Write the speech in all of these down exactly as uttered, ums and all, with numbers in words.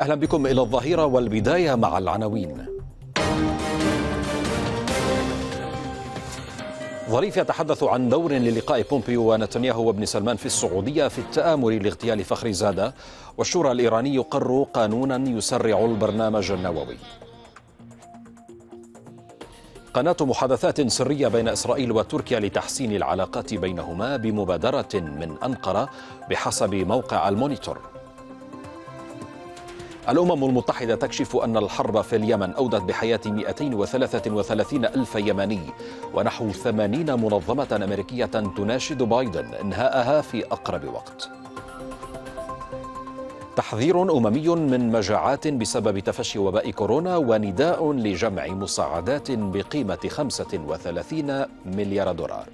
أهلا بكم إلى الظهيرة والبداية مع العناوين. ظريف يتحدث عن دور للقاء بومبيو ونتنياهو وابن سلمان في السعودية في التآمر لاغتيال فخري زاده، والشورى الإيراني يقر قانونا يسرع البرنامج النووي. قناة محادثات سرية بين إسرائيل وتركيا لتحسين العلاقات بينهما بمبادرة من أنقرة بحسب موقع المونيتور. الأمم المتحدة تكشف أن الحرب في اليمن أودت بحياة مئتين وثلاثة وثلاثين ألف يمني ونحو ثمانين منظمة أمريكية تناشد بايدن إنهاءها في أقرب وقت. تحذير أممي من مجاعات بسبب تفشي وباء كورونا ونداء لجمع مساعدات بقيمة خمسة وثلاثين مليار دولار.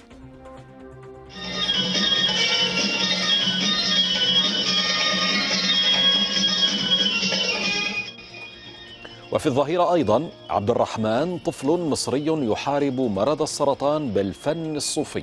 وفي الظهيرة أيضا عبد الرحمن، طفل مصري يحارب مرض السرطان بالفن الصوفي.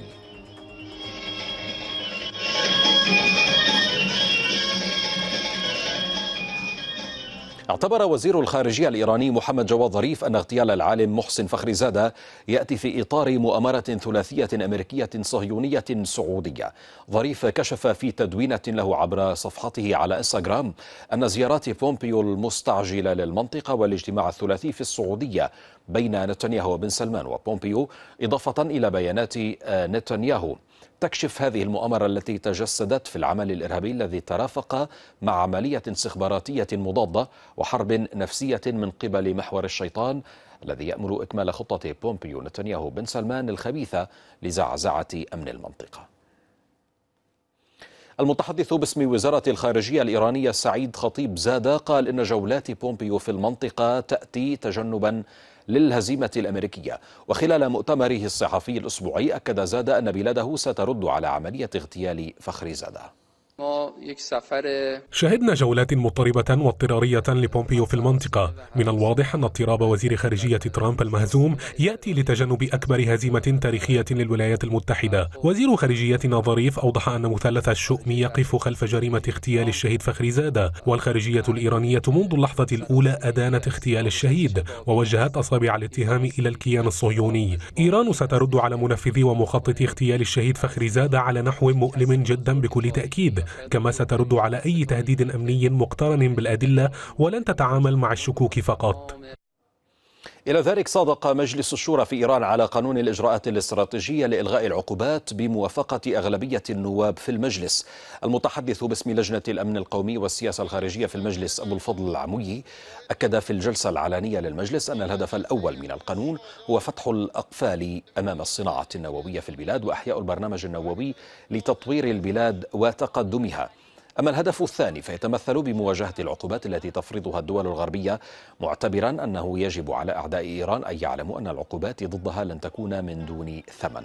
اعتبر وزير الخارجية الإيراني محمد جواد ظريف أن اغتيال العالم محسن فخري زاده يأتي في إطار مؤامرة ثلاثية أمريكية صهيونية سعودية. ظريف كشف في تدوينة له عبر صفحته على إنستغرام أن زيارات بومبيو المستعجلة للمنطقة والاجتماع الثلاثي في السعودية بين نتنياهو وبن سلمان وبومبيو، إضافة إلى بيانات نتنياهو، تكشف هذه المؤامرة التي تجسدت في العمل الإرهابي الذي ترافق مع عملية استخباراتية مضادة وحرب نفسية من قبل محور الشيطان الذي يأمل إكمال خطة بومبيو نتنياهو بن سلمان الخبيثة لزعزعة أمن المنطقة. المتحدث باسم وزارة الخارجية الإيرانية سعيد خطيب زاده قال إن جولات بومبيو في المنطقة تأتي تجنبا للهزيمة الأمريكية، وخلال مؤتمره الصحفي الأسبوعي أكد زاده أن بلاده سترد على عملية اغتيال فخري زاده. شهدنا جولات مضطربة واضطرارية لبومبيو في المنطقة. من الواضح أن اضطراب وزير خارجية ترامب المهزوم يأتي لتجنب أكبر هزيمة تاريخية للولايات المتحدة. وزير خارجيتنا ظريف أوضح أن مثلث الشؤم يقف خلف جريمة اغتيال الشهيد فخري زاده، والخارجية الإيرانية منذ اللحظة الأولى أدانت اغتيال الشهيد ووجهت أصابع الاتهام إلى الكيان الصهيوني. إيران سترد على منفذي ومخططي اغتيال الشهيد فخري زاده على نحو مؤلم جدا بكل تأكيد، كما سترد على أي تهديد أمني مقترن بالأدلة ولن تتعامل مع الشكوك فقط. إلى ذلك صادق مجلس الشورى في إيران على قانون الإجراءات الاستراتيجية لإلغاء العقوبات بموافقة أغلبية النواب في المجلس. المتحدث باسم لجنة الأمن القومي والسياسة الخارجية في المجلس أبو الفضل العموي أكد في الجلسة العلنية للمجلس أن الهدف الأول من القانون هو فتح الأقفال أمام الصناعة النووية في البلاد وإحياء البرنامج النووي لتطوير البلاد وتقدمها. أما الهدف الثاني فيتمثل بمواجهة العقوبات التي تفرضها الدول الغربية، معتبرا أنه يجب على أعداء إيران أن يعلموا أن العقوبات ضدها لن تكون من دون ثمن.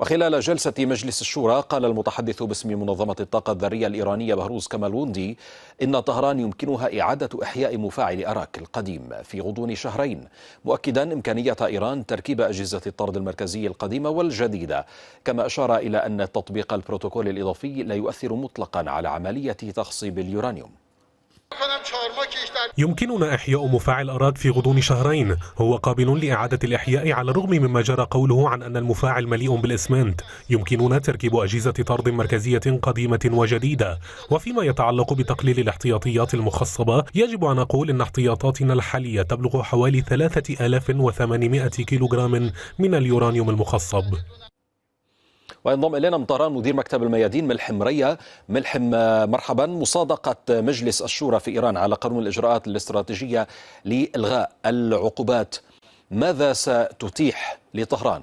وخلال جلسة مجلس الشورى قال المتحدث باسم منظمة الطاقة الذرية الإيرانية بهروز كمالوندي إن طهران يمكنها إعادة إحياء مفاعل أراك القديم في غضون شهرين، مؤكدا إمكانية إيران تركيب أجهزة الطرد المركزي القديمة والجديدة، كما أشار إلى أن تطبيق البروتوكول الإضافي لا يؤثر مطلقا على عملية تخصيب اليورانيوم. يمكننا إحياء مفاعل أراك في غضون شهرين، هو قابل لإعادة الإحياء على الرغم مما جرى قوله عن أن المفاعل مليء بالإسمنت. يمكننا تركيب أجهزة طرد مركزية قديمة وجديدة. وفيما يتعلق بتقليل الاحتياطيات المخصبة، يجب أن أقول أن احتياطاتنا الحالية تبلغ حوالي ثلاثة آلاف وثمانمائة كيلوغرام من اليورانيوم المخصب. وينضم إلينا من طهران مدير مكتب الميادين ملحم ريا. ملحم مرحبا. مصادقة مجلس الشورى في إيران على قانون الإجراءات الاستراتيجية لإلغاء العقوبات، ماذا ستتيح لطهران؟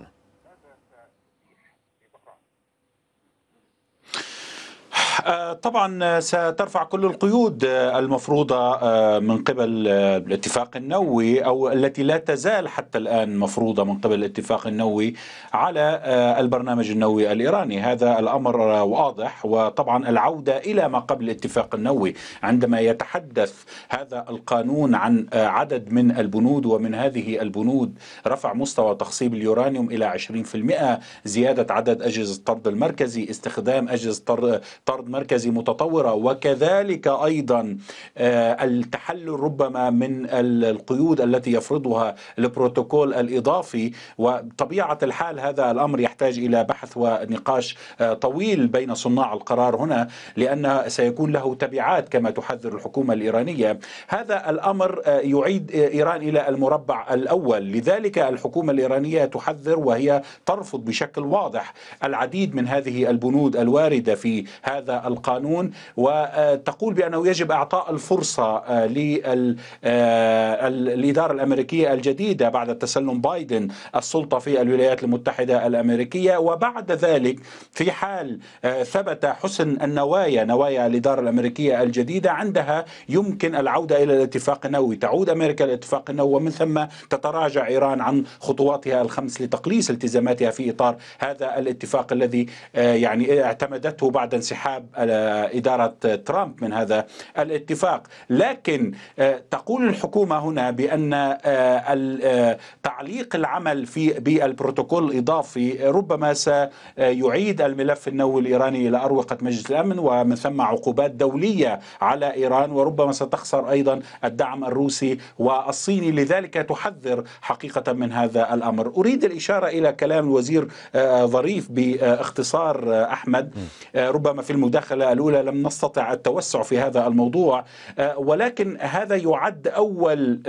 طبعا سترفع كل القيود المفروضة من قبل الاتفاق النووي أو التي لا تزال حتى الآن مفروضة من قبل الاتفاق النووي على البرنامج النووي الإيراني. هذا الأمر واضح، وطبعا العودة إلى ما قبل الاتفاق النووي عندما يتحدث هذا القانون عن عدد من البنود، ومن هذه البنود رفع مستوى تخصيب اليورانيوم إلى عشرين بالمئة، زيادة عدد أجهزة الطرد المركزي، استخدام أجهزة طرد مركزي متطورة، وكذلك أيضا التحلل ربما من القيود التي يفرضها البروتوكول الإضافي. وطبيعة الحال هذا الأمر يحتاج إلى بحث ونقاش طويل بين صناع القرار هنا، لأن سيكون له تبعات كما تحذر الحكومة الإيرانية. هذا الأمر يعيد إيران إلى المربع الأول، لذلك الحكومة الإيرانية تحذر وهي ترفض بشكل واضح العديد من هذه البنود الواردة في هذا القانون، وتقول بأنه يجب إعطاء الفرصة للإدارة الأمريكية الجديدة بعد تسلم بايدن السلطة في الولايات المتحدة الأمريكية، وبعد ذلك في حال ثبت حسن النوايا نوايا الإدارة الأمريكية الجديدة عندها يمكن العودة إلى الاتفاق النووي، تعود أمريكا للاتفاق النووي ومن ثم تتراجع إيران عن خطواتها الخمس لتقليص التزاماتها في إطار هذا الاتفاق الذي يعني اعتمدته بعد انسحاب إدارة ترامب من هذا الاتفاق. لكن تقول الحكومة هنا بأن تعليق العمل في بالبروتوكول الإضافي ربما سيعيد الملف النووي الإيراني إلى أروقة مجلس الأمن، ومن ثم عقوبات دولية على إيران، وربما ستخسر أيضا الدعم الروسي والصيني، لذلك تحذر حقيقة من هذا الأمر. أريد الإشارة إلى كلام الوزير ظريف باختصار أحمد، ربما في المداخلة الأولى لم نستطع التوسع في هذا الموضوع، ولكن هذا يعد أول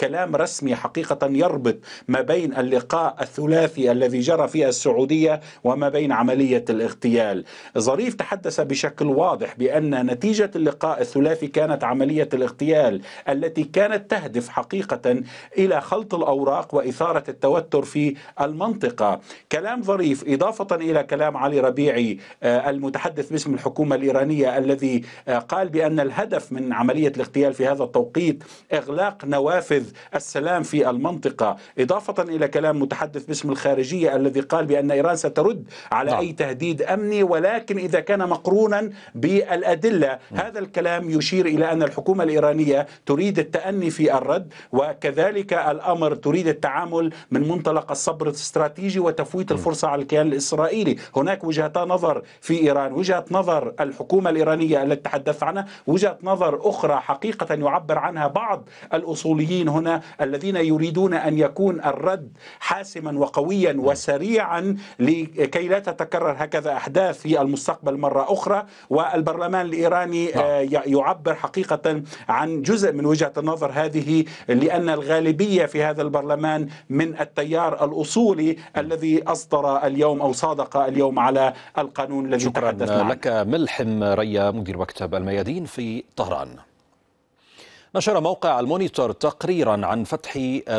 كلام رسمي حقيقة يربط ما بين اللقاء الثلاثي الذي جرى فيها السعودية وما بين عملية الاغتيال. ظريف تحدث بشكل واضح بأن نتيجة اللقاء الثلاثي كانت عملية الاغتيال التي كانت تهدف حقيقة إلى خلط الأوراق وإثارة التوتر في المنطقة. كلام ظريف إضافة إلى كلام علي ربيعي المتحدث باسم الحكومة الإيرانية الذي قال بأن الهدف من عملية الاغتيال في هذا التوقيت إغلاق نوافذ السلام في المنطقة، إضافة إلى كلام متحدث باسم الخارجية الذي قال بأن إيران سترد على لا. أي تهديد أمني ولكن إذا كان مقرونا بالأدلة. م. هذا الكلام يشير إلى أن الحكومة الإيرانية تريد التأني في الرد، وكذلك الأمر تريد التعامل من منطلق الصبر الاستراتيجي وتفويت الفرصة على الكيان الإسرائيلي. هناك وجهتان نظر في إيران، وجهة نظر الحكومة الإيرانية التي تحدث عنها، وجهة نظر أخرى حقيقة يعبر عنها بعض الأصوليين هنا الذين يريدون أن يكون الرد حاسما وقويا وسريعا لكي لا تتكرر هكذا أحداث في المستقبل مرة أخرى. والبرلمان الإيراني يعبر حقيقة عن جزء من وجهة النظر هذه، لأن الغالبية في هذا البرلمان من التيار الأصولي الذي أصدر اليوم أو صادق اليوم على القانون الذي تحدثنا عنه. شكرا لك ملحم ريا مدير مكتب الميادين في طهران. نشر موقع المونيتور تقريرا عن فتح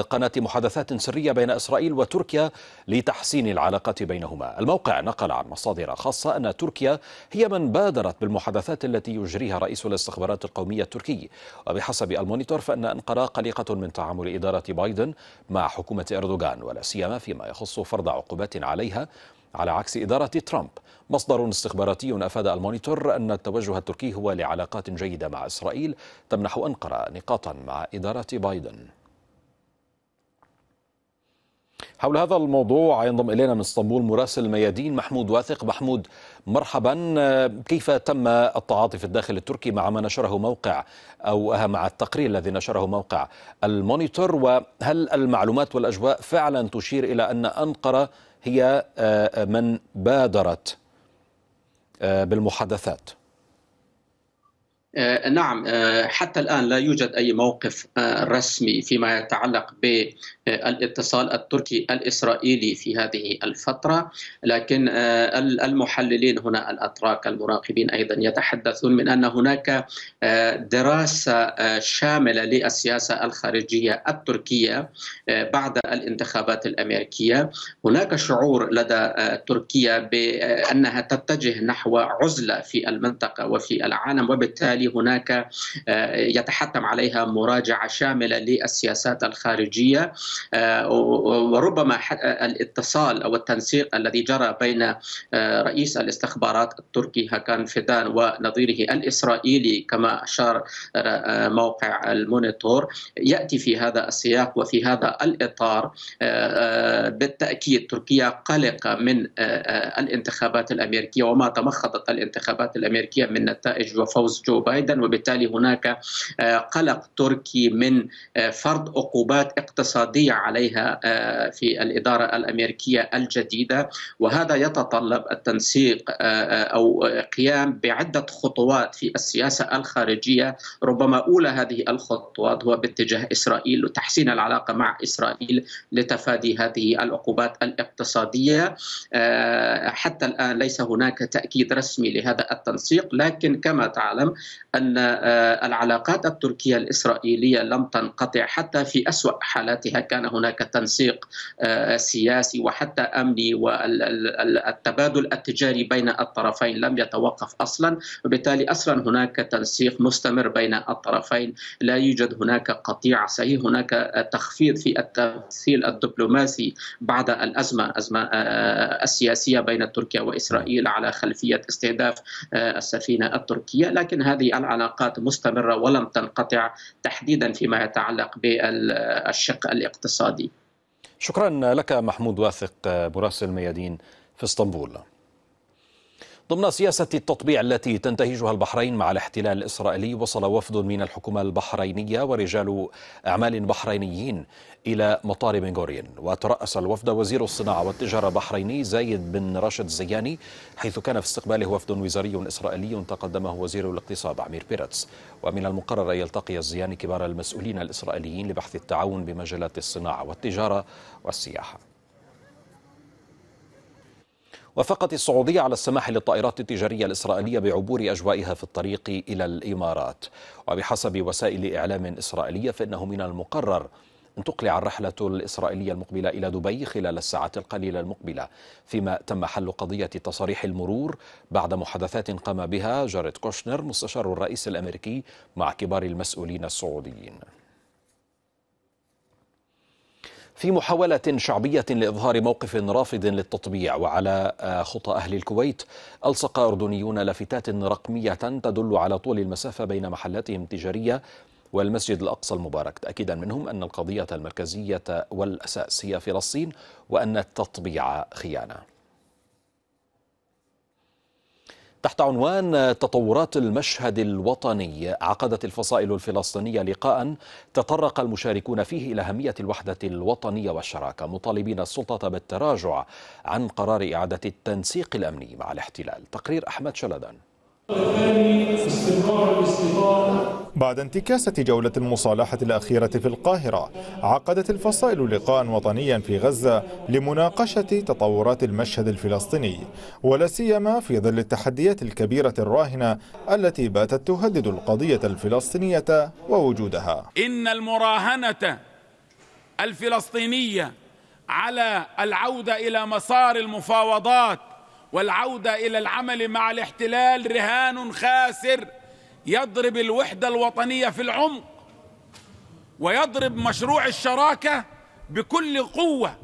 قناة محادثات سرية بين إسرائيل وتركيا لتحسين العلاقات بينهما. الموقع نقل عن مصادر خاصة أن تركيا هي من بادرت بالمحادثات التي يجريها رئيس الاستخبارات القومية التركي، وبحسب المونيتور فإن أنقرة قلقة من تعامل إدارة بايدن مع حكومة أردوغان، ولا سيما فيما يخص فرض عقوبات عليها على عكس إدارة ترامب. مصدر استخباراتي أفاد المونيتور أن التوجه التركي هو لعلاقات جيدة مع إسرائيل تمنح أنقرة نقاطا مع إدارة بايدن. حول هذا الموضوع ينضم إلينا من اسطنبول مراسل الميادين محمود واثق. محمود مرحبا، كيف تم التعاطي في الداخل التركي مع ما نشره موقع أو مع التقرير الذي نشره موقع المونيتور، وهل المعلومات والأجواء فعلا تشير إلى أن أنقرة هي من بادرت بالمحادثات؟ نعم، حتى الآن لا يوجد أي موقف رسمي فيما يتعلق بالاتصال التركي الإسرائيلي في هذه الفترة، لكن المحللين هنا الأتراك المراقبين أيضا يتحدثون من أن هناك دراسة شاملة للسياسة الخارجية التركية بعد الانتخابات الأمريكية. هناك شعور لدى تركيا بأنها تتجه نحو عزلة في المنطقة وفي العالم، وبالتالي بالتالي هناك يتحتم عليها مراجعة شاملة للسياسات الخارجية، وربما الاتصال أو التنسيق الذي جرى بين رئيس الاستخبارات التركي هاكان فدان ونظيره الإسرائيلي كما أشار موقع المونيتور يأتي في هذا السياق وفي هذا الإطار. بالتأكيد تركيا قلقة من الانتخابات الأمريكية وما تمخضت الانتخابات الأمريكية من نتائج وفوز جو بايدن، وبالتالي هناك قلق تركي من فرض عقوبات اقتصادية عليها في الإدارة الأمريكية الجديدة، وهذا يتطلب التنسيق أو قيام بعدة خطوات في السياسة الخارجية. ربما أولى هذه الخطوات هو باتجاه إسرائيل وتحسين العلاقة مع إسرائيل لتفادي هذه العقوبات الاقتصادية. حتى الآن ليس هناك تأكيد رسمي لهذا التنسيق، لكن كما تعلم أن العلاقات التركية الإسرائيلية لم تنقطع، حتى في أسوأ حالاتها كان هناك تنسيق سياسي وحتى أمني، والتبادل التجاري بين الطرفين لم يتوقف أصلا، وبالتالي أصلا هناك تنسيق مستمر بين الطرفين، لا يوجد هناك قطيع صحيح. هناك تخفيض في التمثيل الدبلوماسي بعد الأزمة أزمة السياسية بين تركيا وإسرائيل على خلفية استهداف السفينة التركية، لكن هذه العلاقات مستمرة ولم تنقطع تحديدا فيما يتعلق بالشق الاقتصادي. شكرا لك محمود واثق مراسل ميادين في اسطنبول. ضمن سياسة التطبيع التي تنتهجها البحرين مع الاحتلال الإسرائيلي، وصل وفد من الحكومة البحرينية ورجال أعمال بحرينيين إلى مطار بنغوريون، وترأس الوفد وزير الصناعة والتجارة البحريني زايد بن راشد الزياني، حيث كان في استقباله وفد وزاري إسرائيلي تقدمه وزير الاقتصاد عمير بيرتس. ومن المقرر أن يلتقي الزياني كبار المسؤولين الإسرائيليين لبحث التعاون بمجالات الصناعة والتجارة والسياحة. وافقت السعودية على السماح للطائرات التجارية الإسرائيلية بعبور أجوائها في الطريق إلى الإمارات، وبحسب وسائل إعلام إسرائيلية فإنه من المقرر أن تقلع الرحلة الإسرائيلية المقبلة إلى دبي خلال الساعات القليلة المقبلة، فيما تم حل قضية تصاريح المرور بعد محادثات قام بها جاريد كوشنر مستشار الرئيس الأمريكي مع كبار المسؤولين السعوديين. في محاولة شعبية لإظهار موقف رافض للتطبيع وعلى خطى أهل الكويت، ألصق أردنيون لافتات رقمية تدل على طول المسافة بين محلاتهم التجارية والمسجد الأقصى المبارك، تأكيدا منهم أن القضية المركزية والأساس هي فلسطين وأن التطبيع خيانة. تحت عنوان تطورات المشهد الوطني، عقدت الفصائل الفلسطينية لقاء تطرق المشاركون فيه إلى أهمية الوحدة الوطنية والشراكة، مطالبين السلطة بالتراجع عن قرار إعادة التنسيق الأمني مع الاحتلال. تقرير أحمد شلدان. بعد انتكاسة جولة المصالحة الأخيرة في القاهرة، عقدت الفصائل لقاء وطنيا في غزة لمناقشة تطورات المشهد الفلسطيني، ولا سيما في ظل التحديات الكبيرة الراهنة التي باتت تهدد القضية الفلسطينية ووجودها. إن المراهنة الفلسطينية على العودة إلى مسار المفاوضات والعودة إلى العمل مع الاحتلال رهان خاسر يضرب الوحدة الوطنية في العمق، ويضرب مشروع الشراكة بكل قوة،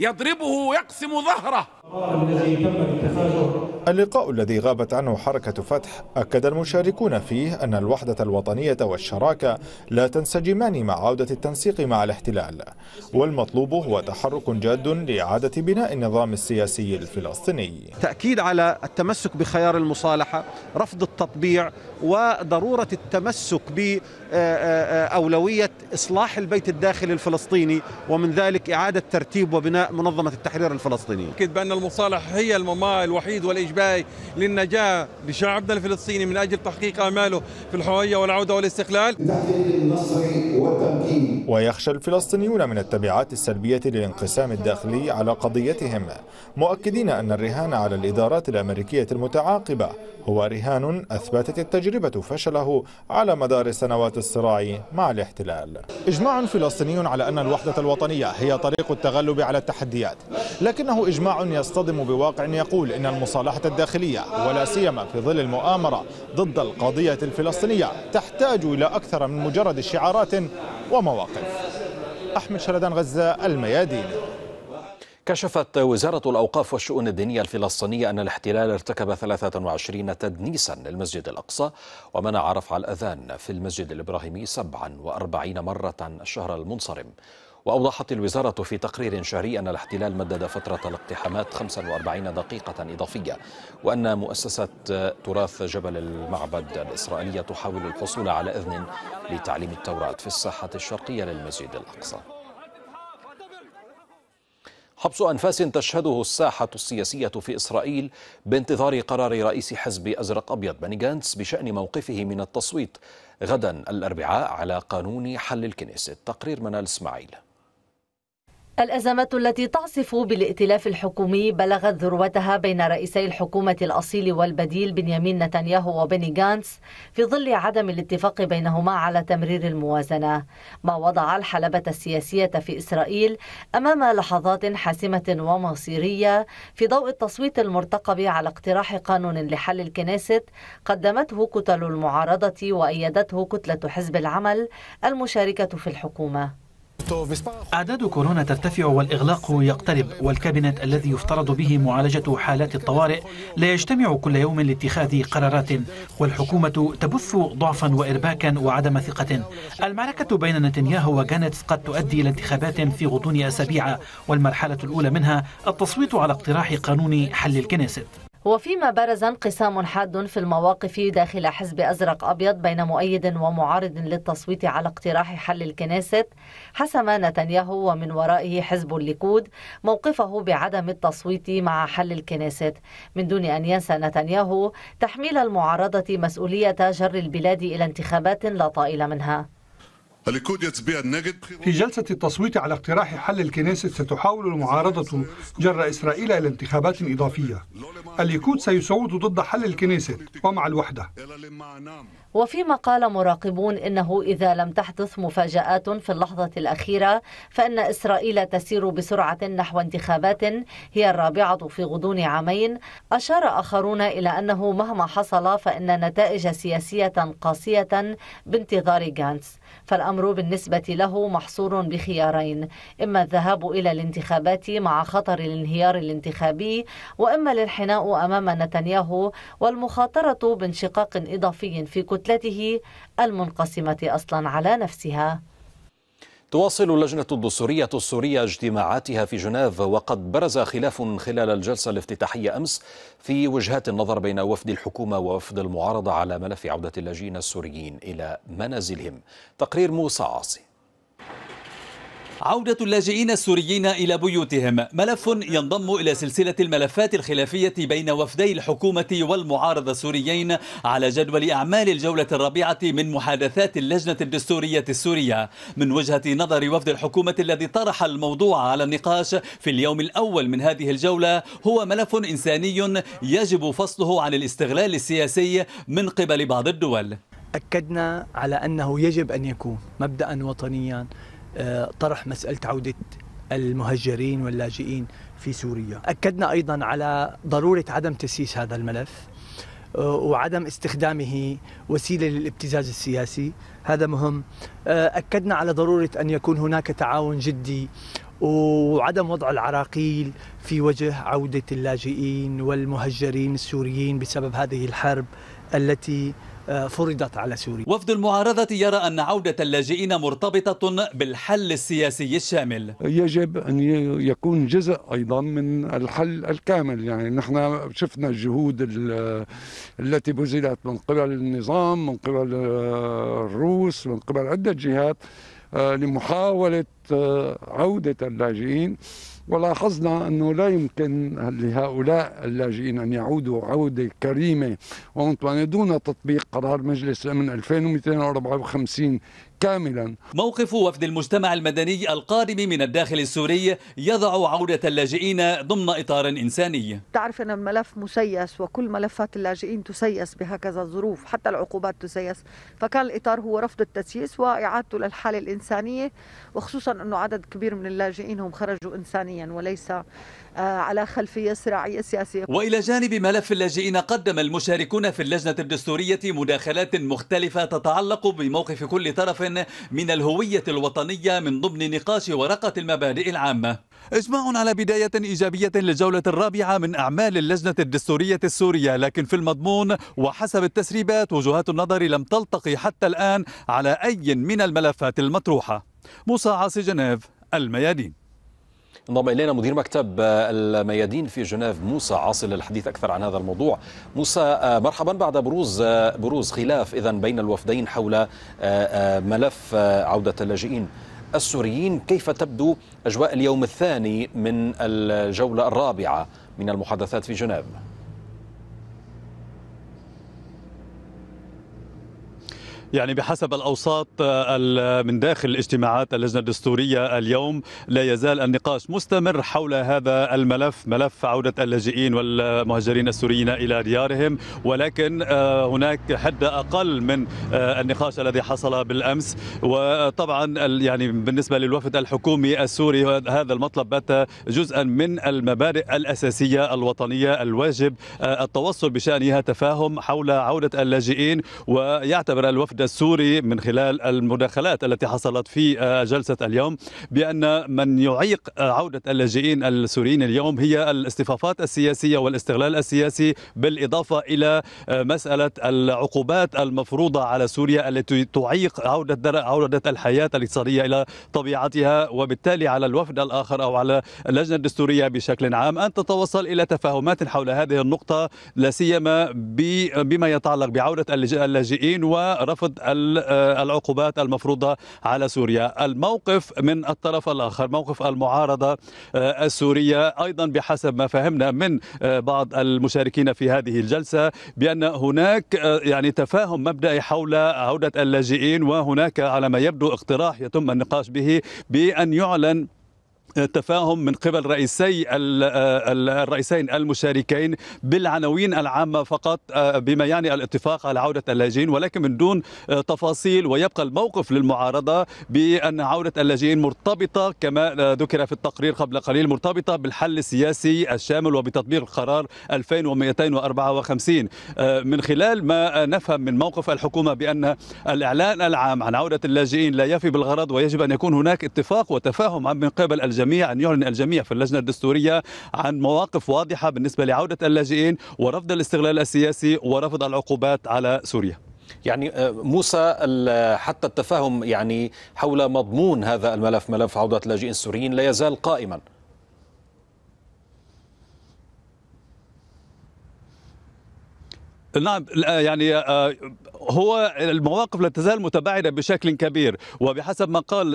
يضربه ويقسم ظهره. اللقاء الذي غابت عنه حركة فتح، أكد المشاركون فيه أن الوحدة الوطنية والشراكة لا تنسجمان مع عودة التنسيق مع الاحتلال، والمطلوب هو تحرك جاد لإعادة بناء النظام السياسي الفلسطيني. تأكيد على التمسك بخيار المصالحة، رفض التطبيع، وضرورة التمسك بأولوية إصلاح البيت الداخلي الفلسطيني، ومن ذلك إعادة ترتيب وبناء منظمة التحرير الفلسطينية. أكد بأن المصالحة هي المماء الوحيد والإجبار للنجاة لشعبنا الفلسطيني من أجل تحقيق آماله في الحرية والعودة والاستقلال. ويخشى الفلسطينيون من التبعات السلبية للانقسام الداخلي على قضيتهم، مؤكدين أن الرهان على الإدارات الأمريكية المتعاقبة هو رهان أثبتت التجربة فشله على مدار سنوات الصراع مع الاحتلال. إجماع فلسطيني على أن الوحدة الوطنية هي طريق التغلب على التحديات، لكنه إجماع يصعب يصطدم بواقع يقول إن المصالحة الداخلية ولا سيما في ظل المؤامرة ضد القضية الفلسطينية تحتاج إلى أكثر من مجرد شعارات ومواقف. أحمد شردان، غزة، الميادين. كشفت وزارة الأوقاف والشؤون الدينية الفلسطينية أن الاحتلال ارتكب ثلاثة وعشرين تدنيسا للمسجد الأقصى ومنع رفع الأذان في المسجد الإبراهيمي سبعا وأربعين مرة الشهر المنصرم. وأوضحت الوزارة في تقرير شهري أن الاحتلال مدد فترة الاقتحامات خمس وأربعين دقيقة إضافية، وأن مؤسسة تراث جبل المعبد الإسرائيلية تحاول الحصول على إذن لتعليم التوراة في الساحة الشرقية للمسجد الأقصى. حبس أنفاس تشهده الساحة السياسية في إسرائيل بانتظار قرار رئيس حزب أزرق أبيض بني غانتس بشأن موقفه من التصويت غدا الأربعاء على قانون حل الكنيست. تقرير منال إسماعيل. الأزمة التي تعصف بالائتلاف الحكومي بلغت ذروتها بين رئيسي الحكومة الأصيل والبديل بنيامين نتنياهو وبني غانتس في ظل عدم الاتفاق بينهما على تمرير الموازنة، ما وضع الحلبة السياسية في إسرائيل أمام لحظات حاسمة ومصيرية في ضوء التصويت المرتقب على اقتراح قانون لحل الكنيست قدمته كتل المعارضة وأيدته كتلة حزب العمل المشاركة في الحكومة. أعداد كورونا ترتفع والإغلاق يقترب، والكابينت الذي يفترض به معالجة حالات الطوارئ لا يجتمع كل يوم لاتخاذ قرارات، والحكومة تبث ضعفا وإرباكا وعدم ثقة. المعركة بين نتنياهو وغانتس قد تؤدي إلى انتخابات في غضون أسابيع، والمرحلة الأولى منها التصويت على اقتراح قانون حل الكنيست. وفيما برز انقسام حاد في المواقف داخل حزب أزرق أبيض بين مؤيد ومعارض للتصويت على اقتراح حل الكنيست، حسم نتنياهو ومن ورائه حزب الليكود موقفه بعدم التصويت مع حل الكنيست، من دون أن ينسى نتنياهو تحميل المعارضة مسؤولية جر البلاد إلى انتخابات لا طائل منها. في جلسة التصويت على اقتراح حل الكنيست ستحاول المعارضة جر إسرائيل إلى انتخابات إضافية. الليكود سيصوت ضد حل الكنيست ومع الوحدة. وفيما قال مراقبون إنه إذا لم تحدث مفاجآت في اللحظة الأخيرة فإن إسرائيل تسير بسرعة نحو انتخابات هي الرابعة في غضون عامين، أشار آخرون إلى أنه مهما حصل فإن نتائج سياسية قاسية بانتظار غانتس، فالأمر بالنسبة له محصور بخيارين، إما الذهاب إلى الانتخابات مع خطر الانهيار الانتخابي، وإما الانحناء أمام نتنياهو والمخاطرة بانشقاق إضافي في كتلته المنقسمة أصلا على نفسها. تواصل اللجنة الدستورية السورية اجتماعاتها في جنيف، وقد برز خلاف خلال الجلسة الافتتاحية أمس في وجهات النظر بين وفد الحكومة ووفد المعارضة على ملف عودة اللاجئين السوريين إلى منازلهم. تقرير موسى عاصي. عودة اللاجئين السوريين إلى بيوتهم ملف ينضم إلى سلسلة الملفات الخلافية بين وفدي الحكومة والمعارضة السوريين على جدول أعمال الجولة الرابعة من محادثات اللجنة الدستورية السورية. من وجهة نظر وفد الحكومة الذي طرح الموضوع على النقاش في اليوم الأول من هذه الجولة، هو ملف إنساني يجب فصله عن الاستغلال السياسي من قبل بعض الدول. أكدنا على أنه يجب أن يكون مبدأ وطنيا طرح مسألة عودة المهجرين واللاجئين في سوريا. أكدنا أيضا على ضرورة عدم تسييس هذا الملف وعدم استخدامه وسيلة للابتزاز السياسي، هذا مهم. أكدنا على ضرورة أن يكون هناك تعاون جدي وعدم وضع العراقيل في وجه عودة اللاجئين والمهجرين السوريين بسبب هذه الحرب التي فرضت على سوريا. وفد المعارضة يرى أن عودة اللاجئين مرتبطة بالحل السياسي الشامل. يجب أن يكون جزء أيضا من الحل الكامل، يعني نحن شفنا الجهود التي بذلت من قبل النظام، من قبل الروس، من قبل عدة جهات لمحاولة عودة اللاجئين، ولاحظنا أنه لا يمكن لهؤلاء اللاجئين أن يعودوا عودة كريمة ومطمئنة دون تطبيق قرار مجلس الأمن ألفين ومئتين وأربعة وخمسين كاملا. موقف وفد المجتمع المدني القادم من الداخل السوري يضع عودة اللاجئين ضمن إطار إنساني. تعرف أن الملف مسيس، وكل ملفات اللاجئين تسيس بهكذا الظروف، حتى العقوبات تسيس، فكان الإطار هو رفض التسييس وإعادته للحالة الإنسانية، وخصوصا أنه عدد كبير من اللاجئين هم خرجوا إنسانيا. إنسانيا وليس على خلفية صراعية سياسية. وإلى جانب ملف اللاجئين قدم المشاركون في اللجنة الدستورية مداخلات مختلفة تتعلق بموقف كل طرف من الهوية الوطنية من ضمن نقاش ورقة المبادئ العامة. إجماع على بداية إيجابية للجولة الرابعة من أعمال اللجنة الدستورية السورية، لكن في المضمون وحسب التسريبات وجهات النظر لم تلتقي حتى الآن على أي من الملفات المطروحة. موسى عاصي، جنيف، الميادين. انضم إلينا مدير مكتب الميادين في جنيف موسى عاصي للحديث أكثر عن هذا الموضوع. موسى، مرحبا. بعد بروز بروز خلاف إذن بين الوفدين حول ملف عودة اللاجئين السوريين، كيف تبدو أجواء اليوم الثاني من الجولة الرابعة من المحادثات في جنيف؟ يعني بحسب الأوساط من داخل اجتماعات اللجنة الدستورية اليوم لا يزال النقاش مستمر حول هذا الملف، ملف عودة اللاجئين والمهاجرين السوريين إلى ديارهم، ولكن هناك حد أقل من النقاش الذي حصل بالأمس. وطبعا يعني بالنسبة للوفد الحكومي السوري هذا المطلب بات جزءا من المبادئ الأساسية الوطنية الواجب التوصل بشأنها تفاهم حول عودة اللاجئين. ويعتبر الوفد السوري من خلال المداخلات التي حصلت في جلسة اليوم بأن من يعيق عودة اللاجئين السوريين اليوم هي الاصطفافات السياسية والاستغلال السياسي، بالإضافة إلى مسألة العقوبات المفروضة على سوريا التي تعيق عودة عودة الحياة الاقتصادية إلى طبيعتها. وبالتالي على الوفد الآخر أو على اللجنة الدستورية بشكل عام أن تتوصل إلى تفاهمات حول هذه النقطة، لا سيما بما يتعلق بعودة اللاجئين ورفع العقوبات المفروضة على سوريا. الموقف من الطرف الآخر، موقف المعارضة السورية، أيضا بحسب ما فهمنا من بعض المشاركين في هذه الجلسة بأن هناك يعني تفاهم مبدئي حول عودة اللاجئين، وهناك على ما يبدو اقتراح يتم النقاش به بأن يعلن تفاهم من قبل رئيسي الرئيسين المشاركين بالعناوين العامة فقط بما يعني الاتفاق على عودة اللاجئين، ولكن من دون تفاصيل. ويبقى الموقف للمعارضة بأن عودة اللاجئين مرتبطة كما ذكر في التقرير قبل قليل، مرتبطة بالحل السياسي الشامل وبتطبيق القرار ألفين ومئتين وأربعة وخمسين. من خلال ما نفهم من موقف الحكومة بأن الإعلان العام عن عودة اللاجئين لا يفي بالغرض، ويجب أن يكون هناك اتفاق وتفاهم من قبل الجميع، أن يعلن الجميع في اللجنة الدستورية عن مواقف واضحة بالنسبة لعودة اللاجئين ورفض الاستغلال السياسي ورفض العقوبات على سوريا. يعني موسى، حتى التفاهم يعني حول مضمون هذا الملف، ملف عودة اللاجئين السوريين، لا يزال قائما. نعم، يعني هو المواقف لا تزال متباعدة بشكل كبير. وبحسب ما قال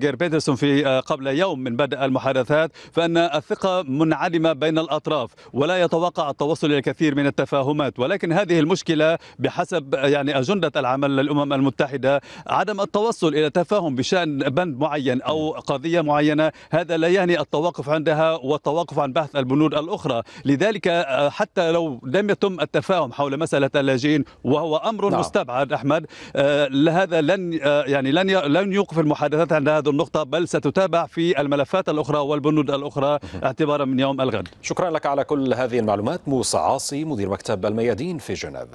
جير بيترسون في قبل يوم من بدء المحادثات فأن الثقة منعدمة بين الأطراف ولا يتوقع التوصل إلى الكثير من التفاهمات. ولكن هذه المشكلة بحسب يعني أجندة العمل للأمم المتحدة عدم التوصل إلى تفاهم بشأن بند معين أو قضية معينة، هذا لا يعني التوقف عندها والتوقف عن بحث البنود الأخرى. لذلك حتى لو لم يتم التفاهم حول مسألة اللاجئين وهو أمر نعم. مستبعد أحمد، آه هذا لن آه يعني لن لن يوقف المحادثات عند هذه النقطة، بل ستتابع في الملفات الأخرى والبنود الأخرى اعتبارا من يوم الغد. شكرا لك على كل هذه المعلومات موسى عاصي، مدير مكتب الميادين في جنيف.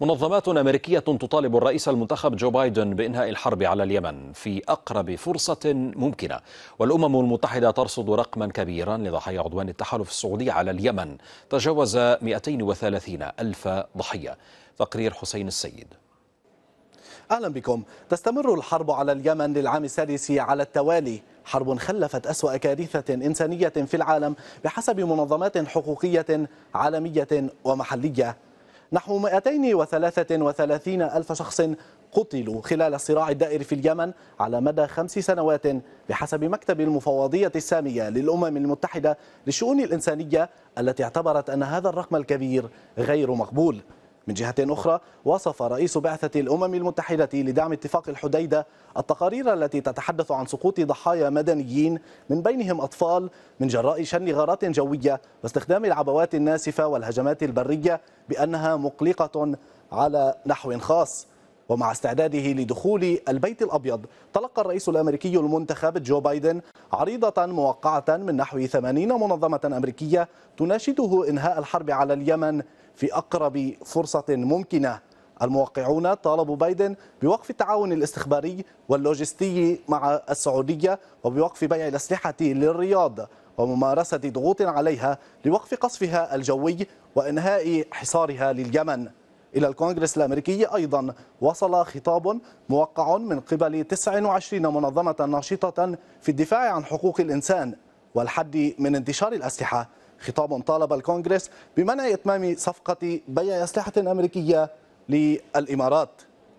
منظمات أمريكية تطالب الرئيس المنتخب جو بايدن بإنهاء الحرب على اليمن في أقرب فرصة ممكنة. والأمم المتحدة ترصد رقما كبيرا لضحايا عدوان التحالف السعودي على اليمن تجاوز مئتين وثلاثين ألف ضحية. تقرير حسين السيد. أهلا بكم. تستمر الحرب على اليمن للعام السادس على التوالي، حرب خلفت أسوأ كارثة إنسانية في العالم بحسب منظمات حقوقية عالمية ومحلية. نحو مئتين وثلاثة وثلاثين ألف شخص قتلوا خلال الصراع الدائر في اليمن على مدى خمس سنوات بحسب مكتب المفوضية السامية للأمم المتحدة للشؤون الإنسانية، التي اعتبرت أن هذا الرقم الكبير غير مقبول. من جهة أخرى، وصف رئيس بعثة الأمم المتحدة لدعم اتفاق الحديدة التقارير التي تتحدث عن سقوط ضحايا مدنيين من بينهم أطفال من جراء شن غارات جوية واستخدام العبوات الناسفة والهجمات البرية بأنها مقلقة على نحو خاص. ومع استعداده لدخول البيت الأبيض تلقى الرئيس الأمريكي المنتخب جو بايدن عريضة موقعة من نحو ثمانين منظمة أمريكية تناشده إنهاء الحرب على اليمن في أقرب فرصة ممكنة. الموقعون طالبوا بايدن بوقف التعاون الاستخباري واللوجستي مع السعودية وبوقف بيع الأسلحة للرياض وممارسة ضغوط عليها لوقف قصفها الجوي وإنهاء حصارها لليمن. إلى الكونغرس الأمريكي أيضا وصل خطاب موقع من قبل تسع وعشرين منظمة ناشطة في الدفاع عن حقوق الإنسان والحد من انتشار الأسلحة، خطاب طالب الكونغرس بمنع إتمام صفقة بيع أسلحة أمريكية للإمارات.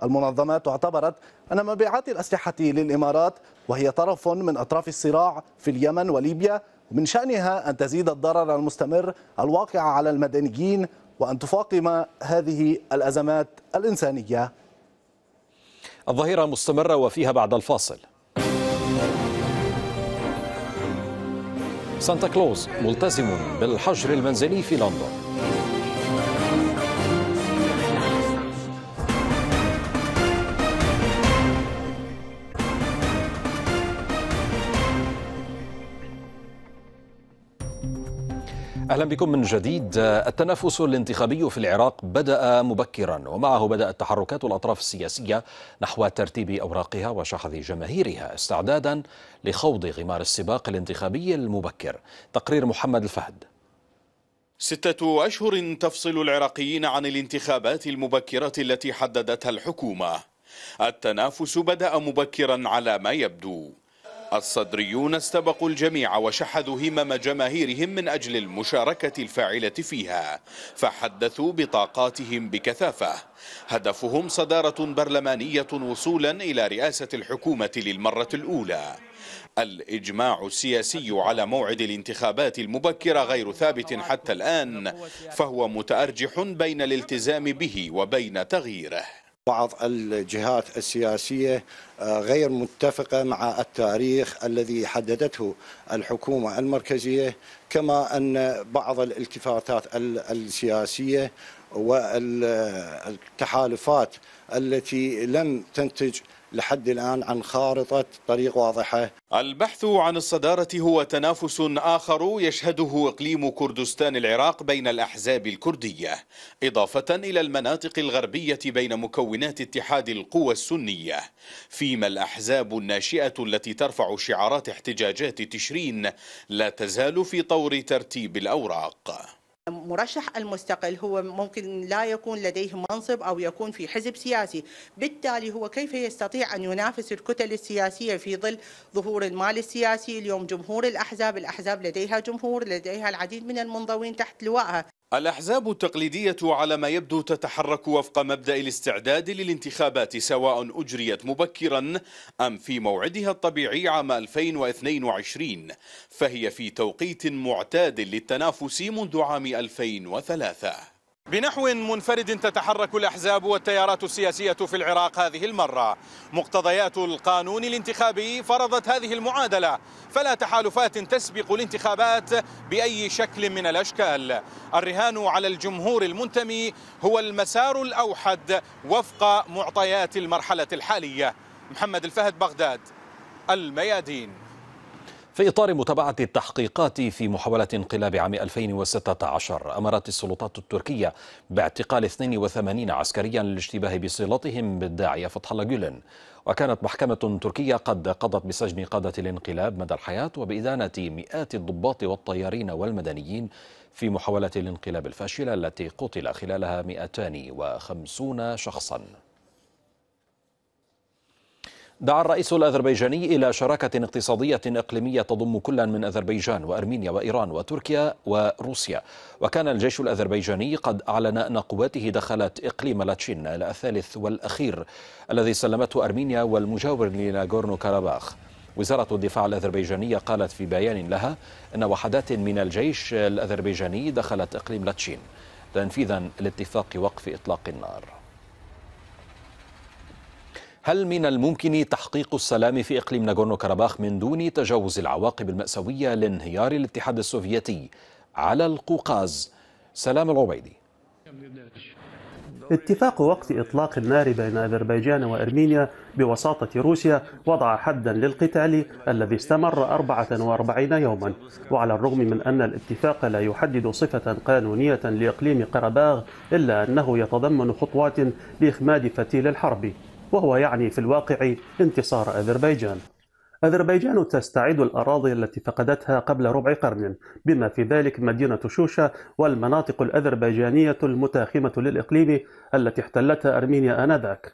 المنظمات اعتبرت أن مبيعات الأسلحة للإمارات وهي طرف من أطراف الصراع في اليمن وليبيا من شأنها أن تزيد الضرر المستمر الواقع على المدنيين وأن تفاقم هذه الأزمات الإنسانية. الظاهرة مستمرة وفيها بعد الفاصل. سانتا كلوز ملتزم بالحجر المنزلي في لندن. أهلا بكم من جديد. التنافس الانتخابي في العراق بدأ مبكرا ومعه بدأت تحركات الأطراف السياسية نحو ترتيب أوراقها وشحذ جماهيرها استعدادا لخوض غمار السباق الانتخابي المبكر. تقرير محمد الفهد. ستة أشهر تفصل العراقيين عن الانتخابات المبكرة التي حددتها الحكومة. التنافس بدأ مبكرا على ما يبدو. الصدريون استبقوا الجميع وشحذوا همم جماهيرهم من أجل المشاركة الفاعلة فيها، فحدثوا بطاقاتهم بكثافة. هدفهم صدارة برلمانية وصولا إلى رئاسة الحكومة للمرة الأولى. الإجماع السياسي على موعد الانتخابات المبكرة غير ثابت حتى الآن، فهو متأرجح بين الالتزام به وبين تغييره. بعض الجهات السياسية غير متفقة مع التاريخ الذي حددته الحكومة المركزية، كما أن بعض الالتفاتات السياسية والتحالفات التي لم تنتج لحد الآن عن خارطة طريق واضحة. البحث عن الصدارة هو تنافس آخر يشهده إقليم كردستان العراق بين الأحزاب الكردية، إضافة إلى المناطق الغربية بين مكونات اتحاد القوى السنية، فيما الأحزاب الناشئة التي ترفع شعارات احتجاجات تشرين لا تزال في طور ترتيب الأوراق. المرشح المستقل هو ممكن لا يكون لديه منصب أو يكون في حزب سياسي، بالتالي هو كيف يستطيع أن ينافس الكتل السياسية في ظل ظهور المال السياسي؟ اليوم جمهور الأحزاب، الأحزاب لديها جمهور، لديها العديد من المنضوين تحت لوائها. الأحزاب التقليدية على ما يبدو تتحرك وفق مبدأ الاستعداد للانتخابات، سواء أجريت مبكرا أم في موعدها الطبيعي عام ألفين واثنين وعشرين، فهي في توقيت معتاد للتنافس منذ عام ألفين وثلاثة. بنحو منفرد تتحرك الأحزاب والتيارات السياسية في العراق هذه المرة. مقتضيات القانون الانتخابي فرضت هذه المعادلة، فلا تحالفات تسبق الانتخابات بأي شكل من الأشكال. الرهان على الجمهور المنتمي هو المسار الأوحد وفق معطيات المرحلة الحالية. محمد الفهد، بغداد، الميادين. في إطار متابعة التحقيقات في محاولة انقلاب عام ألفين وستة عشر، أمرت السلطات التركية باعتقال اثنين وثمانين عسكريا للاشتباه بصلتهم بالداعية فتح الله جولن. وكانت محكمة تركية قد قضت بسجن قادة الانقلاب مدى الحياة وبإدانة مئات الضباط والطيارين والمدنيين في محاولة الانقلاب الفاشلة التي قتل خلالها مئتين وخمسين شخصا. دعا الرئيس الأذربيجاني إلى شراكة اقتصادية إقليمية تضم كلا من أذربيجان وأرمينيا وإيران وتركيا وروسيا. وكان الجيش الأذربيجاني قد أعلن أن قواته دخلت إقليم لاتشين إلى الثالث والأخير الذي سلمته أرمينيا والمجاور لناغورنو كاراباخ. وزارة الدفاع الأذربيجانية قالت في بيان لها أن وحدات من الجيش الأذربيجاني دخلت إقليم لاتشين تنفيذا لاتفاق وقف إطلاق النار. هل من الممكن تحقيق السلام في إقليم ناغورنو كاراباخ من دون تجاوز العواقب المأساوية لانهيار الاتحاد السوفيتي على القوقاز؟ سلام العبيدي. اتفاق وقت إطلاق النار بين أذربيجان وأرمينيا بوساطة روسيا وضع حدا للقتال الذي استمر أربعة وأربعين يوما. وعلى الرغم من أن الاتفاق لا يحدد صفة قانونية لإقليم قرباغ، إلا أنه يتضمن خطوات لإخماد فتيل الحرب، وهو يعني في الواقع انتصار أذربيجان. أذربيجان تستعيد الأراضي التي فقدتها قبل ربع قرن، بما في ذلك مدينة شوشة والمناطق الأذربيجانية المتاخمة للإقليم التي احتلتها أرمينيا آنذاك.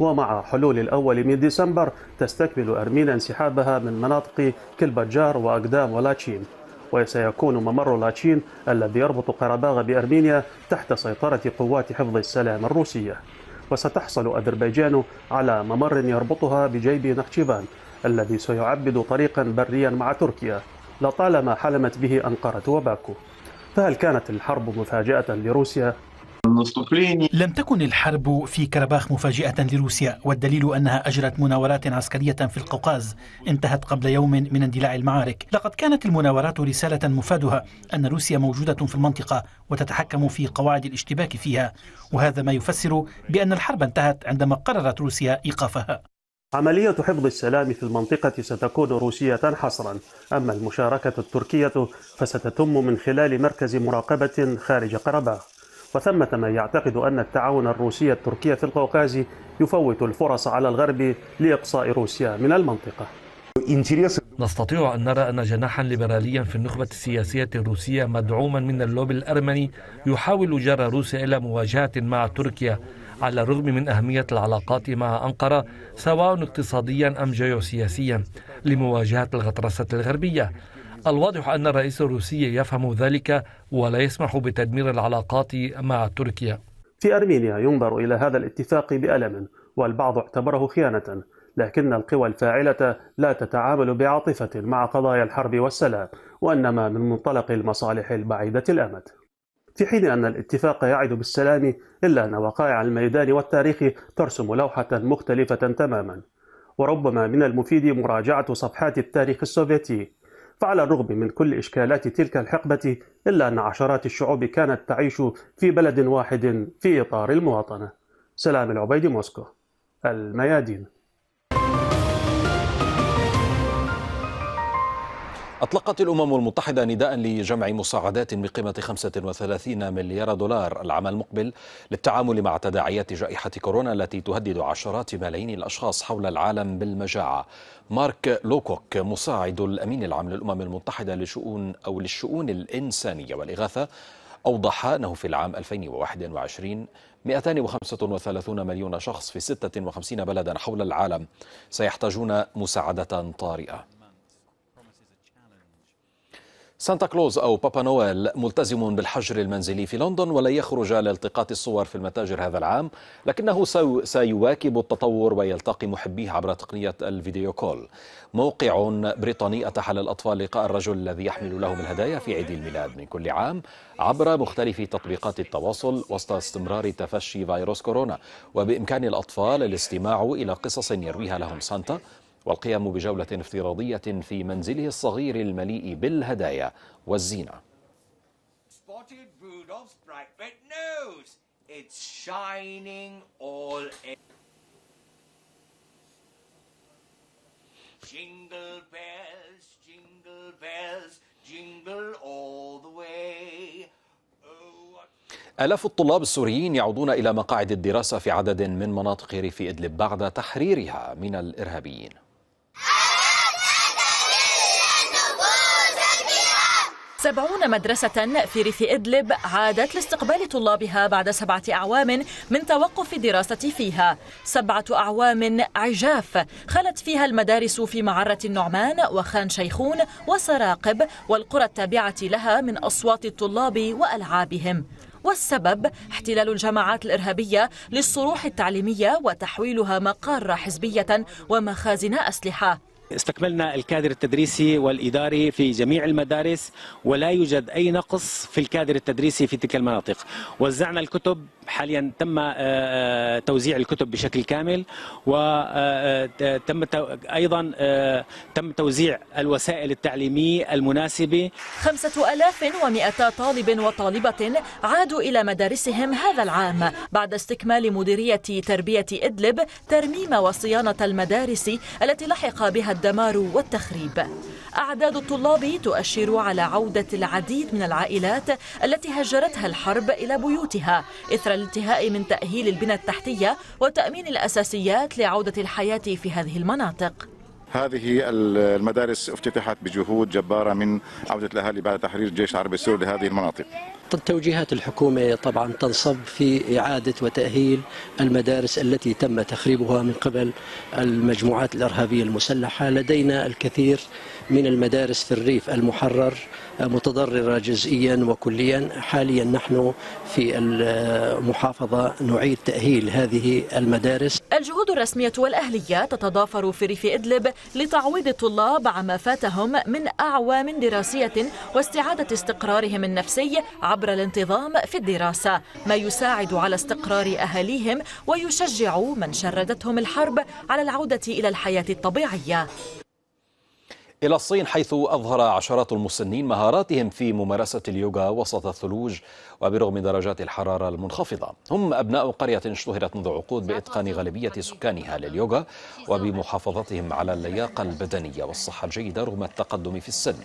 ومع حلول الأول من ديسمبر تستكمل أرمينيا انسحابها من مناطق كلبجار وأقدام ولاتشين، وسيكون ممر لاتشين الذي يربط قرباغ بأرمينيا تحت سيطرة قوات حفظ السلام الروسية. وستحصل أذربيجان على ممر يربطها بجيب نخشيفان الذي سيعبد طريقا بريا مع تركيا لطالما حلمت به أنقرة وباكو. فهل كانت الحرب مفاجأة لروسيا؟ لم تكن الحرب في كرباخ مفاجئة لروسيا، والدليل أنها أجرت مناورات عسكرية في القوقاز انتهت قبل يوم من اندلاع المعارك. لقد كانت المناورات رسالة مفادها أن روسيا موجودة في المنطقة وتتحكم في قواعد الاشتباك فيها، وهذا ما يفسر بأن الحرب انتهت عندما قررت روسيا إيقافها. عملية حفظ السلام في المنطقة ستكون روسية حصرا، أما المشاركة التركية فستتم من خلال مركز مراقبة خارج قرباخ. وثمة من يعتقد أن التعاون الروسي التركي في القوقاز يفوت الفرص على الغرب لإقصاء روسيا من المنطقة. نستطيع أن نرى أن جناحا ليبراليا في النخبة السياسية الروسية مدعوما من اللوبي الأرمني يحاول جر روسيا إلى مواجهة مع تركيا، على الرغم من أهمية العلاقات مع أنقرة سواء اقتصاديا أم جيوسياسيا لمواجهة الغطرسة الغربية. الواضح أن الرئيس الروسي يفهم ذلك ولا يسمح بتدمير العلاقات مع تركيا. في أرمينيا ينظر إلى هذا الاتفاق بألم، والبعض اعتبره خيانة، لكن القوى الفاعلة لا تتعامل بعاطفة مع قضايا الحرب والسلام، وإنما من منطلق المصالح البعيدة الأمد. في حين أن الاتفاق يعد بالسلام، إلا أن وقائع الميدان والتاريخ ترسم لوحة مختلفة تماما، وربما من المفيد مراجعة صفحات التاريخ السوفيتي. فعلى الرغم من كل إشكالات تلك الحقبة، إلا أن عشرات الشعوب كانت تعيش في بلد واحد في إطار المواطنة. سلام العبيدي، موسكو، الميادين. أطلقت الأمم المتحدة نداء لجمع مساعدات بقيمة خمسة وثلاثين مليار دولار العام المقبل للتعامل مع تداعيات جائحة كورونا التي تهدد عشرات ملايين الأشخاص حول العالم بالمجاعة. مارك لوكوك مساعد الأمين العام للأمم المتحدة لشؤون أو للشؤون الإنسانية والإغاثة أوضح أنه في العام ألفين وواحد وعشرين مئتين وخمسة وثلاثين مليون شخص في ستة وخمسين بلدا حول العالم سيحتاجون مساعدة طارئة. سانتا كلوز أو بابا نويل ملتزم بالحجر المنزلي في لندن ولا يخرج لالتقاط الصور في المتاجر هذا العام، لكنه سيواكب التطور ويلتقي محبيه عبر تقنية الفيديو كول. موقع بريطاني أتاح للأطفال لقاء الرجل الذي يحمل لهم الهدايا في عيد الميلاد من كل عام عبر مختلف تطبيقات التواصل وسط استمرار تفشي فيروس كورونا. وبإمكان الأطفال الاستماع إلى قصص يرويها لهم سانتا والقيام بجولة افتراضية في منزله الصغير المليء بالهدايا والزينة. آلاف الطلاب السوريين يعودون إلى مقاعد الدراسة في عدد من مناطق ريف إدلب بعد تحريرها من الإرهابيين. سبعون مدرسة في ريف إدلب عادت لاستقبال طلابها بعد سبعة أعوام من توقف الدراسة فيها. سبعة أعوام عجاف خلت فيها المدارس في معرة النعمان وخان شيخون وسراقب والقرى التابعة لها من أصوات الطلاب وألعابهم. والسبب احتلال الجماعات الإرهابية للصروح التعليمية وتحويلها مقار حزبية ومخازن أسلحة. استكملنا الكادر التدريسي والإداري في جميع المدارس ولا يوجد أي نقص في الكادر التدريسي في تلك المناطق. وزعنا الكتب، حاليا تم توزيع الكتب بشكل كامل، وتم أيضا تم توزيع الوسائل التعليمية المناسبة. خمسة ألاف ومئة طالب وطالبة عادوا إلى مدارسهم هذا العام بعد استكمال مديرية تربية إدلب ترميم وصيانة المدارس التي لحق بها الدمار والتخريب. أعداد الطلاب تؤشر على عودة العديد من العائلات التي هجرتها الحرب إلى بيوتها إثر الانتهاء من تأهيل البنى التحتية وتأمين الأساسيات لعودة الحياة في هذه المناطق. هذه المدارس افتتحت بجهود جبارة من عودة الأهالي بعد تحرير الجيش العربي السوري لهذه المناطق. توجيهات الحكومة طبعا تنصب في إعادة وتأهيل المدارس التي تم تخريبها من قبل المجموعات الإرهابية المسلحة. لدينا الكثير من المدارس في الريف المحرر متضررة جزئيا وكليا. حاليا نحن في المحافظة نعيد تأهيل هذه المدارس. الجهود الرسمية والأهلية تتضافر في ريف إدلب لتعويض الطلاب عما فاتهم من أعوام دراسية واستعادة استقرارهم النفسي عبر الانتظام في الدراسة، ما يساعد على استقرار أهاليهم ويشجع من شردتهم الحرب على العودة إلى الحياة الطبيعية. إلى الصين، حيث أظهر عشرات المسنين مهاراتهم في ممارسة اليوغا وسط الثلوج وبرغم درجات الحرارة المنخفضة. هم أبناء قرية اشتهرت منذ عقود بإتقان غالبية سكانها لليوغا وبمحافظتهم على اللياقة البدنية والصحة الجيدة رغم التقدم في السن.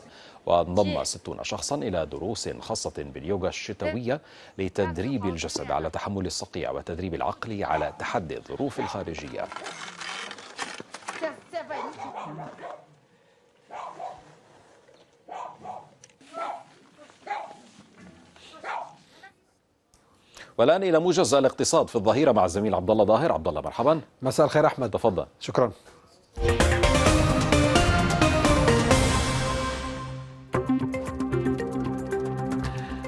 وانضم ستون شخصا إلى دروس خاصة باليوغا الشتوية لتدريب الجسد على تحمل الصقيع وتدريب العقل على تحدي الظروف الخارجية. والآن إلى موجز الاقتصاد في الظهيرة مع الزميل عبد الله ظاهر. عبد الله مرحبا. مساء الخير أحمد. تفضل. شكرا.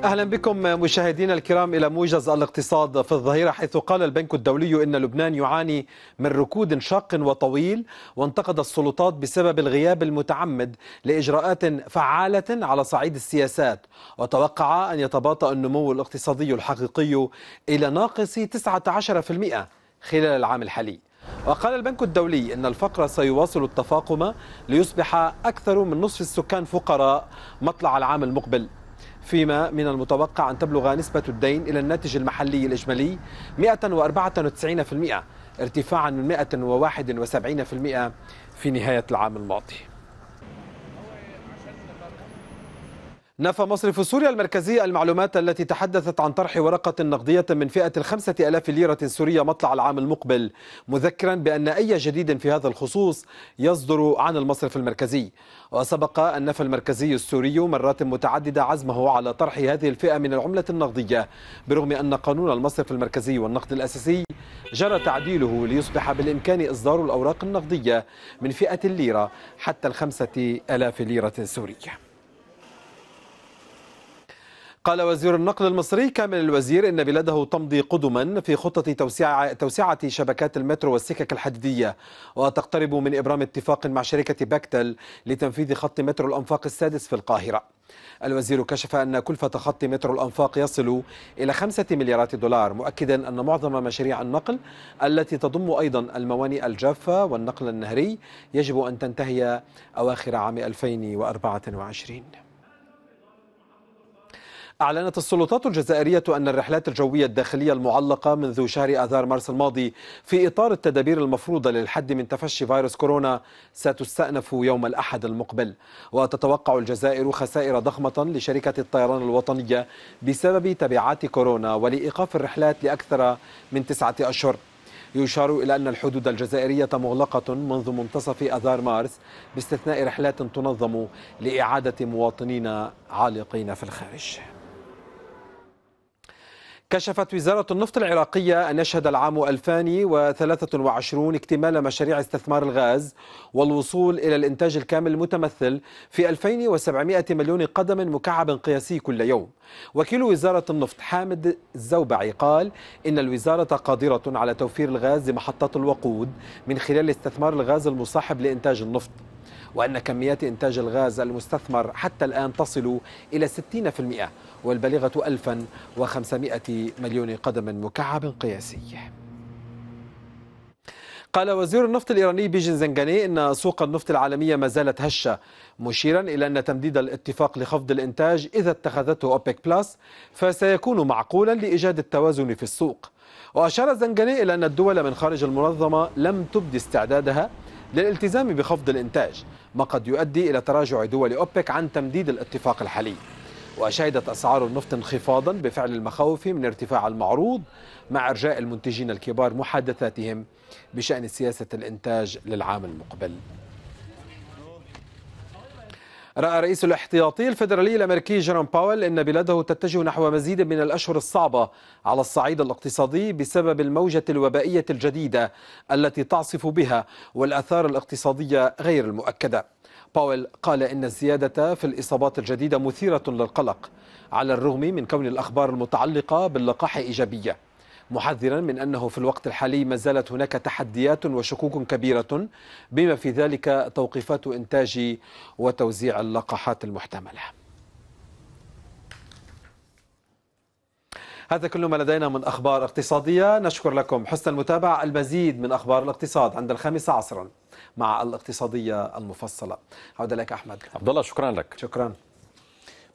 أهلا بكم مشاهدينا الكرام إلى موجز الاقتصاد في الظهيرة، حيث قال البنك الدولي إن لبنان يعاني من ركود شاق وطويل، وانتقد السلطات بسبب الغياب المتعمد لإجراءات فعالة على صعيد السياسات، وتوقع أن يتباطأ النمو الاقتصادي الحقيقي إلى ناقص تسعة عشر بالمئة خلال العام الحالي. وقال البنك الدولي إن الفقر سيواصل التفاقم ليصبح أكثر من نصف السكان فقراء مطلع العام المقبل، فيما من المتوقع أن تبلغ نسبة الدين إلى الناتج المحلي الإجمالي مئة وأربعة وتسعين بالمئة ارتفاعا من مئة وواحد وسبعين بالمئة في نهاية العام الماضي. نفى مصرف سوريا المركزي المعلومات التي تحدثت عن طرح ورقة نقدية من فئة الخمسة آلاف ليرة سورية مطلع العام المقبل، مذكرا بأن أي جديد في هذا الخصوص يصدر عن المصرف المركزي. وسبق أن نفى المركزي السوري مرات متعددة عزمه على طرح هذه الفئة من العملة النقدية، برغم أن قانون المصرف المركزي والنقد الأساسي جرى تعديله ليصبح بالإمكان إصدار الأوراق النقدية من فئة الليرة حتى الخمسة آلاف ليرة سورية. قال وزير النقل المصري كامل الوزير إن بلاده تمضي قدما في خطة توسيع توسعة شبكات المترو والسكك الحديدية، وتقترب من إبرام اتفاق مع شركة باكتل لتنفيذ خط مترو الأنفاق السادس في القاهرة. الوزير كشف أن كلفة خط مترو الأنفاق يصل إلى خمسة مليارات دولار، مؤكدا أن معظم مشاريع النقل التي تضم أيضا الموانئ الجافة والنقل النهري يجب أن تنتهي أواخر عام ألفين وأربعة وعشرين. أعلنت السلطات الجزائرية أن الرحلات الجوية الداخلية المعلقة منذ شهر آذار مارس الماضي في إطار التدابير المفروضة للحد من تفشي فيروس كورونا ستستأنف يوم الأحد المقبل. وتتوقع الجزائر خسائر ضخمة لشركة الطيران الوطنية بسبب تبعات كورونا ولإيقاف الرحلات لأكثر من تسعة أشهر. يشار إلى أن الحدود الجزائرية مغلقة منذ منتصف آذار مارس باستثناء رحلات تنظم لإعادة مواطنين عالقين في الخارج. كشفت وزارة النفط العراقية أن يشهد العام ألفين وثلاثة وعشرين اكتمال مشاريع استثمار الغاز والوصول إلى الإنتاج الكامل المتمثل في ألفين وسبعمئة مليون قدم مكعب قياسي كل يوم. وكيل وزارة النفط حامد الزوبعي قال إن الوزارة قادرة على توفير الغاز لمحطات الوقود من خلال استثمار الغاز المصاحب لإنتاج النفط. وأن كميات إنتاج الغاز المستثمر حتى الآن تصل إلى ستين بالمئة والبالغة ألف وخمسمائة مليون قدم مكعب قياسي. قال وزير النفط الإيراني بيجين زنجاني إن سوق النفط العالمية ما زالت هشة، مشيرا إلى أن تمديد الاتفاق لخفض الإنتاج إذا اتخذته أوبك بلس فسيكون معقولا لإيجاد التوازن في السوق. وأشار زنجاني إلى أن الدول من خارج المنظمة لم تبدي استعدادها للالتزام بخفض الإنتاج، ما قد يؤدي إلى تراجع دول أوبك عن تمديد الاتفاق الحالي. وشهدت أسعار النفط انخفاضا بفعل المخاوف من ارتفاع المعروض مع إرجاء المنتجين الكبار محادثاتهم بشأن سياسة الإنتاج للعام المقبل. رأى رئيس الاحتياطي الفيدرالي الأمريكي جيروم باول أن بلاده تتجه نحو مزيد من الأشهر الصعبة على الصعيد الاقتصادي بسبب الموجة الوبائية الجديدة التي تعصف بها والآثار الاقتصادية غير المؤكدة. باول قال إن الزيادة في الإصابات الجديدة مثيرة للقلق على الرغم من كون الأخبار المتعلقة باللقاح إيجابية، محذرا من أنه في الوقت الحالي ما زالت هناك تحديات وشكوك كبيرة بما في ذلك توقيفات إنتاج وتوزيع اللقاحات المحتملة. هذا كل ما لدينا من أخبار اقتصادية، نشكر لكم حسن المتابعة. المزيد من أخبار الاقتصاد عند الخامسة عصرا مع الاقتصادية المفصلة. عودة لك أحمد عبد الله. شكرا لك. شكرا.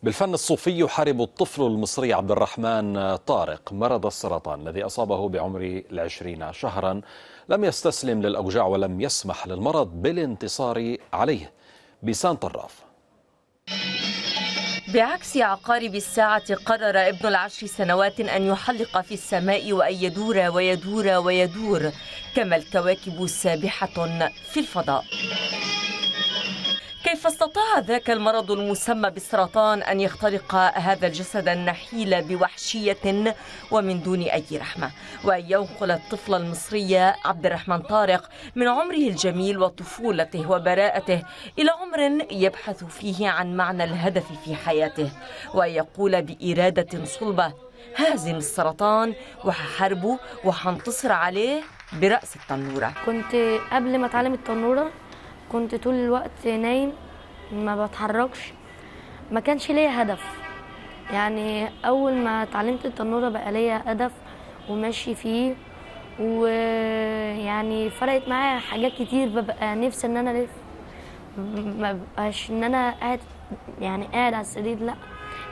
بالفن الصوفي يحارب الطفل المصري عبد الرحمن طارق مرض السرطان الذي أصابه بعمر العشرين شهرا، لم يستسلم للأوجاع ولم يسمح للمرض بالانتصار عليه. بيسان طراف. بعكس عقارب الساعة، قرر ابن العشر سنوات أن يحلق في السماء وأن يدور ويدور ويدور كما الكواكب سابحة في الفضاء. كيف استطاع ذاك المرض المسمى بالسرطان أن يخترق هذا الجسد النحيل بوحشية ومن دون أي رحمة، وأن ينقل الطفل المصري عبد الرحمن طارق من عمره الجميل وطفولته وبراءته إلى عمر يبحث فيه عن معنى الهدف في حياته، وأن يقول بإرادة صلبة: هازم السرطان وححاربه وحنتصر عليه برأس التنورة. كنت قبل ما أتعلم التنورة كنت طول الوقت نايم، ما بتحركش، ما كانش ليا هدف. يعني أول ما اتعلمت التنورة بقى ليا هدف وماشي فيه، ويعني فرقت معايا حاجات كتير. ببقى نفسي إن أنا ألف، ما بقاش إن أنا قاعد يعني قاعد على السرير، لأ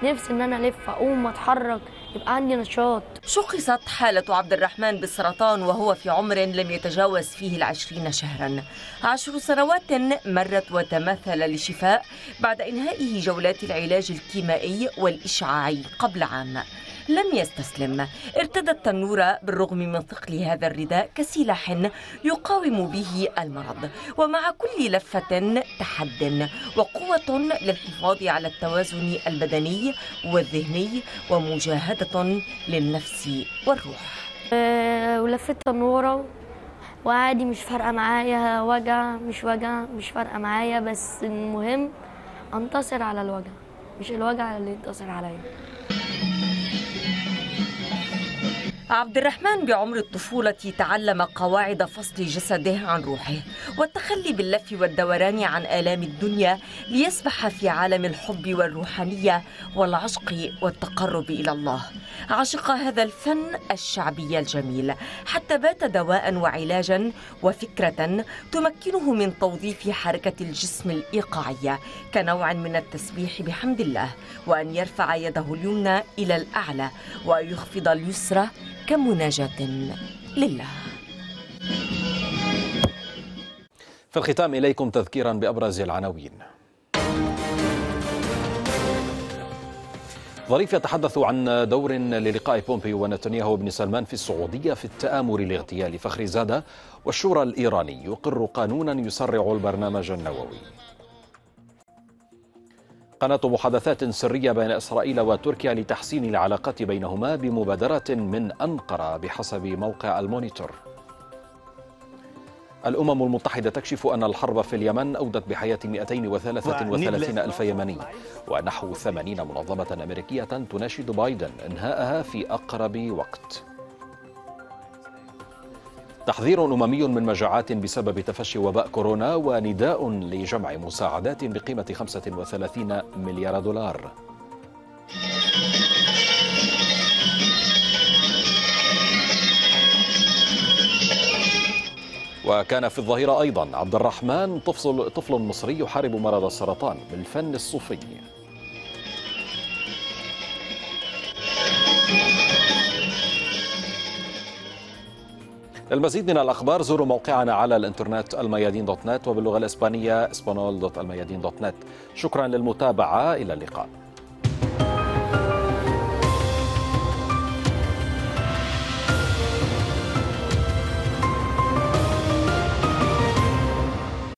نفسي إن أنا ألف أقوم أتحرك، يبقى عندي نشاط. شخصت حالة عبد الرحمن بالسرطان وهو في عمر لم يتجاوز فيه العشرين شهرا، عشر سنوات مرت وتماثل للشفاء بعد إنهائه جولات العلاج الكيمائي والإشعاعي قبل عام. لم يستسلم، ارتدى التنورة بالرغم من ثقل هذا الرداء كسلاح يقاوم به المرض، ومع كل لفة تحد وقوة للحفاظ على التوازن البدني والذهني ومجاهدة للنفس والروح. أه ولفت التنورة وعادي، مش فارقة معايا وجع مش وجع، مش فارقة معايا، بس المهم انتصر على الوجع مش الوجع اللي انتصر عليا. عبد الرحمن بعمر الطفولة تعلم قواعد فصل جسده عن روحه والتخلي باللف والدوران عن آلام الدنيا ليسبح في عالم الحب والروحانية والعشق والتقرب إلى الله. عشق هذا الفن الشعبي الجميل حتى بات دواء وعلاجا وفكرة تمكنه من توظيف حركة الجسم الإيقاعية كنوع من التسبيح بحمد الله، وأن يرفع يده اليمنى إلى الأعلى ويخفض اليسرى كمناجاة لله. في الختام إليكم تذكيرا بأبرز العناوين. ظريف يتحدث عن دور للقاء بومبيو ونتنياهو وابن سلمان في السعودية في التآمر لاغتيال فخري زاده، والشورى الإيراني يقر قانونا يسرع البرنامج النووي. قناة محادثات سرية بين إسرائيل وتركيا لتحسين العلاقات بينهما بمبادرة من أنقرة بحسب موقع المونيتور. الأمم المتحدة تكشف أن الحرب في اليمن أودت بحياة مئتين وثلاثة وثلاثين ألف يمني، ونحو ثمانين منظمة أمريكية تناشد بايدن إنهاءها في أقرب وقت. تحذير أممي من مجاعات بسبب تفشي وباء كورونا ونداء لجمع مساعدات بقيمة خمسة وثلاثين مليار دولار. وكان في الظهيرة أيضا عبد الرحمن طفل, طفل مصري يحارب مرض السرطان بالفن الصوفي. للمزيد من الأخبار زوروا موقعنا على الإنترنت الميادين دوت نت وباللغة الإسبانية اسبانول دوت الميادين دوت نت. شكرا للمتابعة، إلى اللقاء.